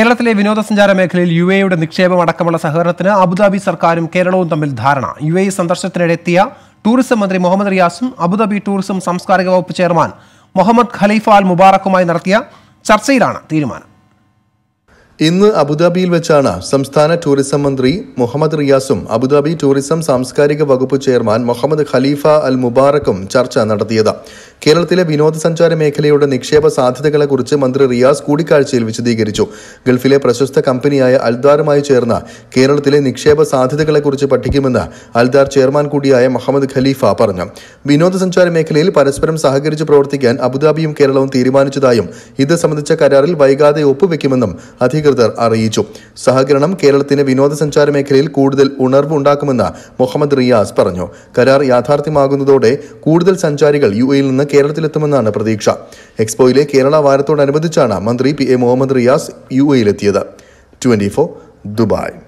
കേരളത്തിലെ വിനോദസഞ്ചാര മേഖലയിൽ യുഎഇയുടെ നിക്ഷേപം അടക്കമുള്ള സഹകരണത്തിന് അബുദാബി സർക്കാരും കേരളവും തമ്മിൽ ധാരണ. യുഎഇ സന്ദർശനത്തിനിടെത്തിയ ടൂറിസം മന്ത്രി മുഹമ്മദ് റിയാസും അബുദാബി ടൂറിസം സാംസ്കാരിക വകുപ്പ് ചെയർമാൻ മുഹമ്മദ് ഖലീഫ അൽ മുബാറക്കുമായി നടത്തിയ ചർച്ചയിലാണ് തീരുമാനം. ഇന്ന് അബുദാബിയിൽ വെച്ചാണ് സംസ്ഥാന ടൂറിസം മന്ത്രി മുഹമ്മദ് റിയാസും അബുദാബി ടൂറിസം സാംസ്കാരിക വകുപ്പ് ചെയർമാൻ മുഹമ്മദ് ഖലീഫ അൽ മുബാറക്കും ചർച്ച നടത്തിയത്. കേരളത്തിലെ വിനോദസഞ്ചാര മേഖലയുടെ നിക്ഷേപ സാധ്യതകളെക്കുറിച്ച് മന്ത്രി റിയാസ് കൂടിക്കാഴ്ചയിൽ വിശദീകരിച്ചു. ഗൾഫിലെ പ്രശസ്ത കമ്പനിയായ അൽദാറുമായി ചേർന്ന് കേരളത്തിലെ നിക്ഷേപ സാധ്യതകളെക്കുറിച്ച് പഠിക്കുമെന്ന് അൽദാർ ചെയർമാൻ കൂടിയായ മുഹമ്മദ് ഖലീഫ പറഞ്ഞു. വിനോദസഞ്ചാര മേഖലയിൽ പരസ്പരം സഹകരിച്ച് പ്രവർത്തിക്കാൻ അബുദാബിയും കേരളവും തീരുമാനിച്ചതായും ഇത് സംബന്ധിച്ച കരാറിൽ വൈകാതെ ഒപ്പുവെക്കുമെന്നും അധികൃതർ അറിയിച്ചു. സഹകരണം കേരളത്തിന് വിനോദസഞ്ചാര മേഖലയിൽ കൂടുതൽ ഉണർവ് ഉണ്ടാക്കുമെന്ന് മുഹമ്മദ് റിയാസ് പറഞ്ഞു. കരാർ യാഥാർത്ഥ്യമാകുന്നതോടെ കൂടുതൽ സഞ്ചാരികൾ യുഎഇയിൽ നിന്ന് കേരളത്തിലെത്തുമെന്നാണ് പ്രതീക്ഷ. എക്സ്പോയിലെ കേരള വാരത്തോടനുബന്ധിച്ചാണ് മന്ത്രി പി എ മുഹമ്മദ് റിയാസ് യുഎഇയിലെത്തിയത്. 24 ദുബായ്.